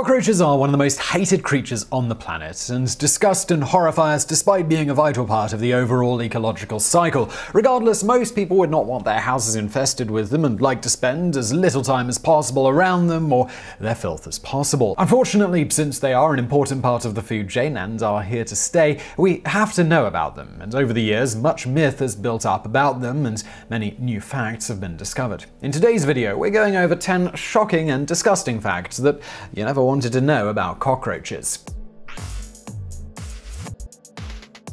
Cockroaches are one of the most hated creatures on the planet, and disgust and horrify us despite being a vital part of the overall ecological cycle. Regardless, most people would not want their houses infested with them and like to spend as little time as possible around them or their filth as possible. Unfortunately, since they are an important part of the food chain and are here to stay, we have to know about them, and over the years much myth has built up about them and many new facts have been discovered. In today's video, we're going over 10 shocking and disgusting facts that you never wanted to know about cockroaches.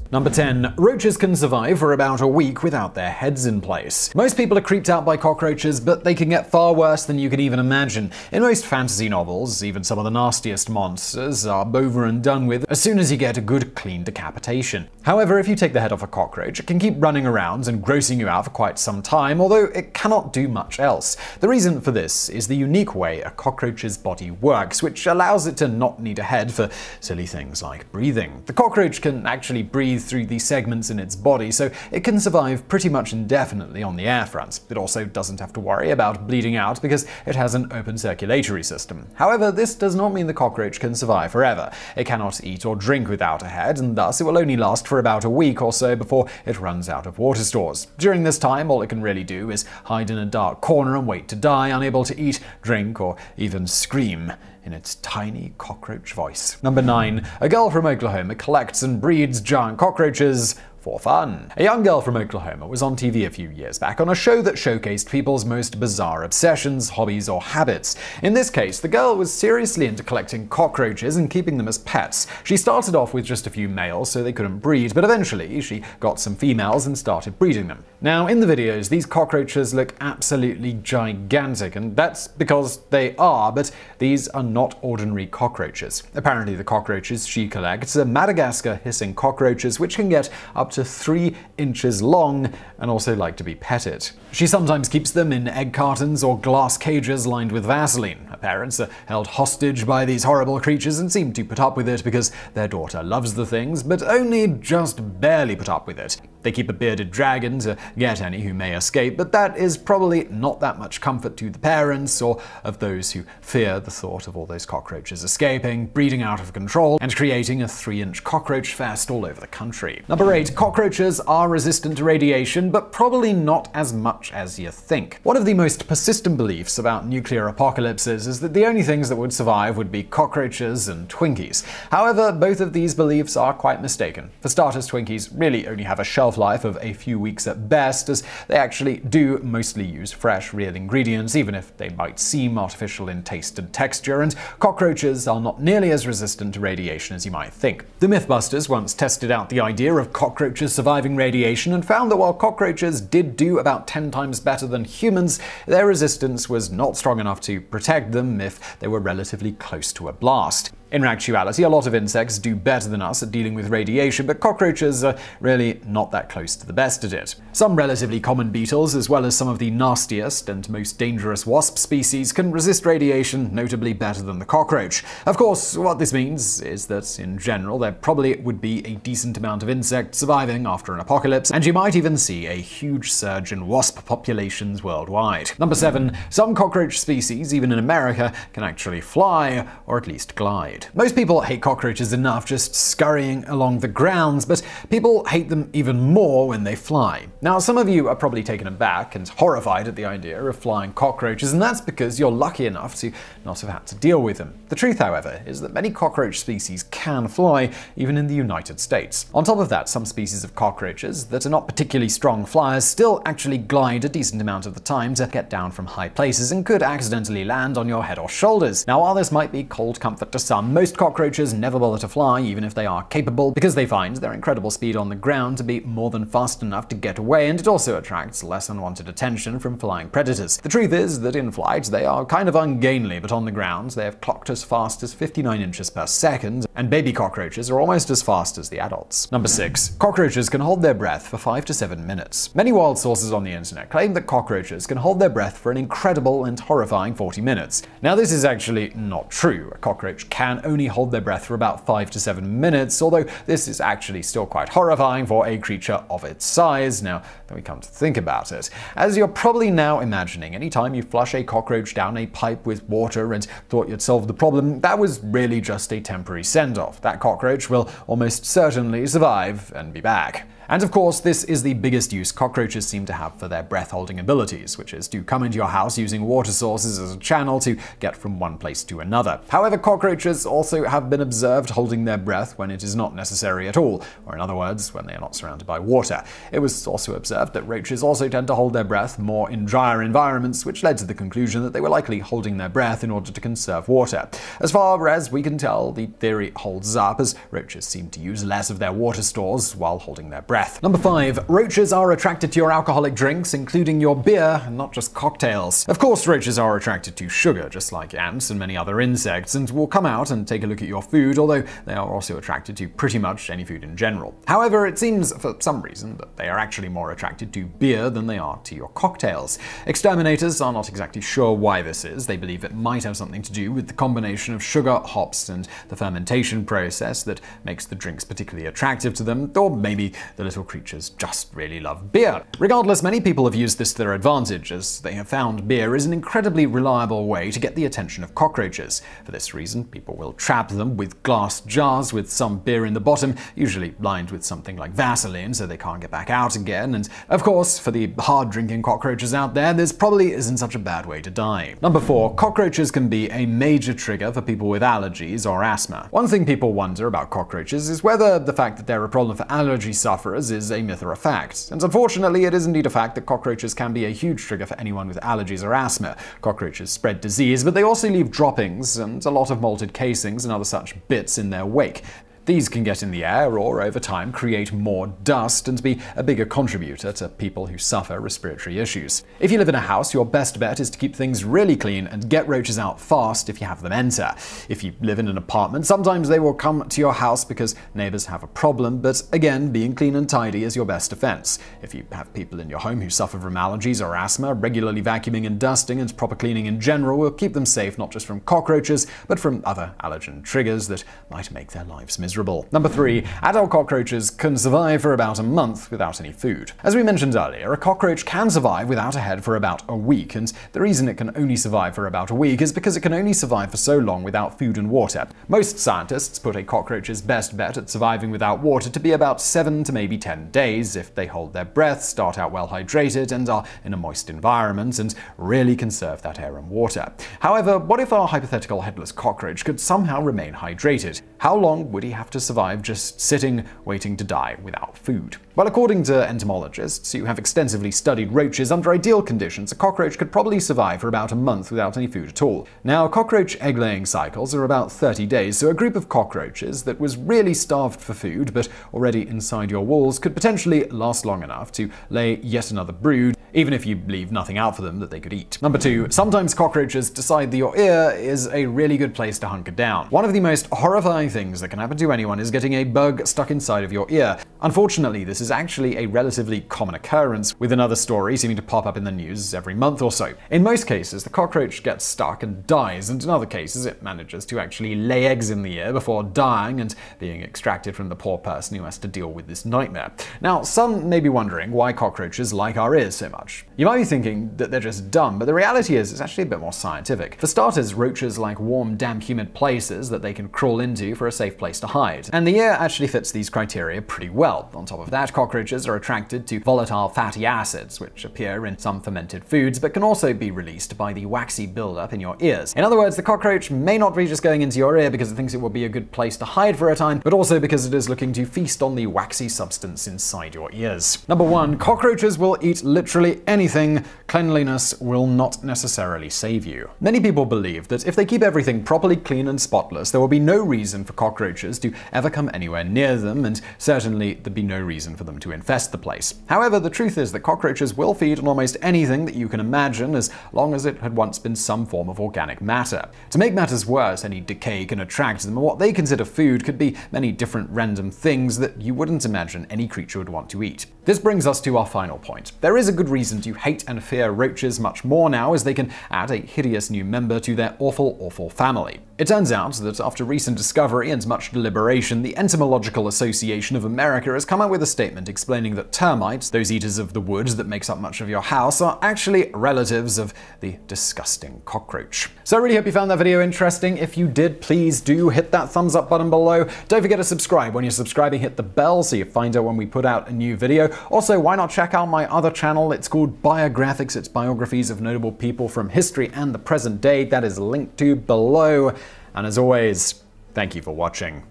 Number 10. Roaches can survive for about a week without their heads in place. Most people are creeped out by cockroaches, but they can get far worse than you can even imagine. In most fantasy novels, even some of the nastiest monsters are over and done with as soon as you get a good clean decapitation. However, if you take the head off a cockroach, it can keep running around and grossing you out for quite some time, although it cannot do much else. The reason for this is the unique way a cockroach's body works, which allows it to not need a head for silly things like breathing. The cockroach can actually breathe through these segments in its body, so it can survive pretty much indefinitely on the airfront. It also doesn't have to worry about bleeding out because it has an open circulatory system. However, this does not mean the cockroach can survive forever. It cannot eat or drink without a head, and thus it will only last for about a week or so before it runs out of water stores. During this time, all it can really do is hide in a dark corner and wait to die, unable to eat, drink, or even scream in its tiny cockroach voice. Number 9. A girl from Oklahoma collects and breeds giant cockroaches for fun. A young girl from Oklahoma was on TV a few years back on a show that showcased people's most bizarre obsessions, hobbies, or habits. In this case, the girl was seriously into collecting cockroaches and keeping them as pets. She started off with just a few males so they couldn't breed, but eventually she got some females and started breeding them. Now, in the videos, these cockroaches look absolutely gigantic, and that's because they are, but these are not ordinary cockroaches. Apparently, the cockroaches she collects are Madagascar hissing cockroaches, which can get up to 3 inches long and also like to be petted. She sometimes keeps them in egg cartons or glass cages lined with Vaseline. Her parents are held hostage by these horrible creatures and seem to put up with it because their daughter loves the things, but only just barely put up with it. They keep a bearded dragon to get any who may escape, but that is probably not that much comfort to the parents or of those who fear the thought of all those cockroaches escaping, breeding out of control, and creating a 3-inch cockroach fest all over the country. Number 8. Cockroaches are resistant to radiation, but probably not as much as you think. One of the most persistent beliefs about nuclear apocalypses is that the only things that would survive would be cockroaches and Twinkies. However, both of these beliefs are quite mistaken. For starters, Twinkies really only have a shelf life of a few weeks at best, as they actually do mostly use fresh, real ingredients, even if they might seem artificial in taste and texture, and cockroaches are not nearly as resistant to radiation as you might think. The MythBusters once tested out the idea of cockroaches surviving radiation and found that while cockroaches did do about 10 times better than humans, their resistance was not strong enough to protect them if they were relatively close to a blast. In actuality, a lot of insects do better than us at dealing with radiation, but cockroaches are really not that close to the best at it. Some relatively common beetles, as well as some of the nastiest and most dangerous wasp species, can resist radiation notably better than the cockroach. Of course, what this means is that, in general, there probably would be a decent amount of insects surviving after an apocalypse, and you might even see a huge surge in wasp populations worldwide. Number 7. Some cockroach species, even in America, can actually fly, or at least glide. Most people hate cockroaches enough just scurrying along the grounds, but people hate them even more when they fly. Now, some of you are probably taken aback and horrified at the idea of flying cockroaches, and that's because you're lucky enough to not have had to deal with them. The truth, however, is that many cockroach species can fly, even in the United States. On top of that, some species of cockroaches that are not particularly strong flyers still actually glide a decent amount of the time to get down from high places and could accidentally land on your head or shoulders. Now, while this might be cold comfort to some, most cockroaches never bother to fly, even if they are capable, because they find their incredible speed on the ground to be more than fast enough to get away, and it also attracts less unwanted attention from flying predators. The truth is that in flight they are kind of ungainly, but on the ground they have clocked as fast as 59 inches per second, and baby cockroaches are almost as fast as the adults. Number 6. Cockroaches can hold their breath for 5 to 7 minutes. Many wild sources on the internet claim that cockroaches can hold their breath for an incredible and horrifying 40 minutes. Now, this is actually not true. A cockroach can can only hold their breath for about 5 to 7 minutes, although this is actually still quite horrifying for a creature of its size, now that we come to think about it. As you're probably now imagining, any time you flush a cockroach down a pipe with water and thought you'd solved the problem, that was really just a temporary send-off. That cockroach will almost certainly survive and be back. And of course, this is the biggest use cockroaches seem to have for their breath-holding abilities, which is to come into your house using water sources as a channel to get from one place to another. However, cockroaches also have been observed holding their breath when it is not necessary at all, or in other words, when they are not surrounded by water. It was also observed that roaches also tend to hold their breath more in drier environments, which led to the conclusion that they were likely holding their breath in order to conserve water. As far as we can tell, the theory holds up, as roaches seem to use less of their water stores while holding their breath. Number 5. Roaches are attracted to your alcoholic drinks, including your beer, and not just cocktails. Of course, roaches are attracted to sugar, just like ants and many other insects, and will come out and take a look at your food, although they are also attracted to pretty much any food in general. However, it seems, for some reason, that they are actually more attracted to beer than they are to your cocktails. Exterminators are not exactly sure why this is. They believe it might have something to do with the combination of sugar, hops, and the fermentation process that makes the drinks particularly attractive to them, or maybe the little creatures just really love beer. Regardless, many people have used this to their advantage, as they have found beer is an incredibly reliable way to get the attention of cockroaches. For this reason, people will trap them with glass jars with some beer in the bottom, usually lined with something like Vaseline so they can't get back out again, and of course, for the hard-drinking cockroaches out there, this probably isn't such a bad way to die. Number 4. Cockroaches can be a major trigger for people with allergies or asthma. One thing people wonder about cockroaches is whether the fact that they're a problem for allergy sufferers is a myth or a fact. And unfortunately, it is indeed a fact that cockroaches can be a huge trigger for anyone with allergies or asthma. Cockroaches spread disease, but they also leave droppings and a lot of molted casings and other such bits in their wake. These can get in the air or, over time, create more dust and be a bigger contributor to people who suffer respiratory issues. If you live in a house, your best bet is to keep things really clean and get roaches out fast if you have them enter. If you live in an apartment, sometimes they will come to your house because neighbors have a problem, but again, being clean and tidy is your best defense. If you have people in your home who suffer from allergies or asthma, regularly vacuuming and dusting and proper cleaning in general will keep them safe not just from cockroaches, but from other allergen triggers that might make their lives miserable. Number 3. Adult cockroaches can survive for about a month without any food. As we mentioned earlier, a cockroach can survive without a head for about a week, and the reason it can only survive for about a week is because it can only survive for so long without food and water. Most scientists put a cockroach's best bet at surviving without water to be about 7 to maybe 10 days if they hold their breath, start out well hydrated, and are in a moist environment, and really conserve that air and water. However, what if our hypothetical headless cockroach could somehow remain hydrated? How long would he have to survive just sitting, waiting to die without food? Well, according to entomologists who have extensively studied roaches, under ideal conditions, a cockroach could probably survive for about a month without any food at all. Now, cockroach egg-laying cycles are about 30 days, so a group of cockroaches that was really starved for food but already inside your walls could potentially last long enough to lay yet another brood, even if you leave nothing out for them that they could eat. Number 2. Sometimes cockroaches decide that your ear is a really good place to hunker down. One of the most horrifying things that can happen to anyone is getting a bug stuck inside of your ear. Unfortunately, this is actually a relatively common occurrence, with another story seeming to pop up in the news every month or so. In most cases, the cockroach gets stuck and dies, and in other cases, it manages to actually lay eggs in the ear before dying and being extracted from the poor person who has to deal with this nightmare. Now, some may be wondering why cockroaches like our ears so much. You might be thinking that they're just dumb, but the reality is it's actually a bit more scientific. For starters, roaches like warm, damp, humid places that they can crawl into for a safe place to hide, and the ear actually fits these criteria pretty well. On top of that, cockroaches are attracted to volatile fatty acids, which appear in some fermented foods, but can also be released by the waxy buildup in your ears. In other words, the cockroach may not be just going into your ear because it thinks it will be a good place to hide for a time, but also because it is looking to feast on the waxy substance inside your ears. Number 1. Cockroaches will eat literally anything. Cleanliness will not necessarily save you. Many people believe that if they keep everything properly clean and spotless, there will be no reason for cockroaches to ever come anywhere near them, and certainly there'd be no reason for them to infest the place. However, the truth is that cockroaches will feed on almost anything that you can imagine, as long as it had once been some form of organic matter. To make matters worse, any decay can attract them, and what they consider food could be many different random things that you wouldn't imagine any creature would want to eat. This brings us to our final point. There is a good reason to hate and fear roaches much more now, as they can add a hideous new member to their awful, awful family. It turns out that after recent discovery and much deliberation, the Entomological Association of America has come out with a statement explaining that termites, those eaters of the wood that makes up much of your house, are actually relatives of the disgusting cockroach. So I really hope you found that video interesting. If you did, please do hit that thumbs up button below. Don't forget to subscribe. When you're subscribing, hit the bell so you find out when we put out a new video. Also, why not check out my other channel? It's called Biographics. It's biographies of notable people from history and the present day. That is linked to below. And as always, thank you for watching.